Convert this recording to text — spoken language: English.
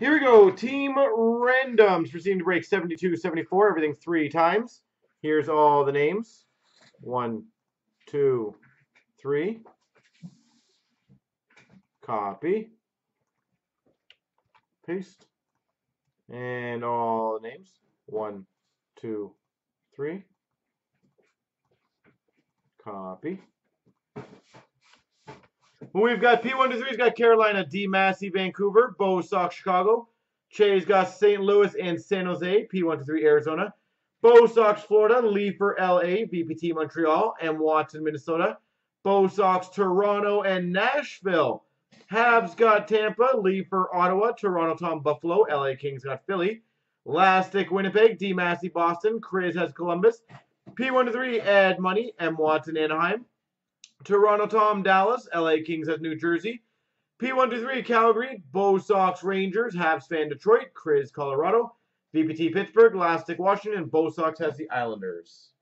Here we go. Team randoms. Received to break 72, 74. Everything 3 times. Here's all the names. 1, 2, 3. Copy. Paste. And all the names. 1, 2, 3. Copy. Well, we've got P123's got Carolina, D. Massey, Vancouver, Bo Sox, Chicago. Che's got St. Louis and San Jose, P123, Arizona. Bo Sox, Florida, Leafer, LA, BPT, Montreal, M. Watson, Minnesota. Bo Sox, Toronto, and Nashville. Habs got Tampa, Leafer, Ottawa, Toronto, Tom, Buffalo, LA Kings got Philly. Lastic, Winnipeg, D. Massey, Boston, Chris has Columbus. P123, Add Money, M. Watson, Anaheim. Toronto Tom, Dallas, LA Kings at New Jersey. P123, Calgary, Bo Sox, Rangers, Habs fan, Detroit, Chris, Colorado, VPT, Pittsburgh, Lastic, Washington, Bo Sox has the Islanders.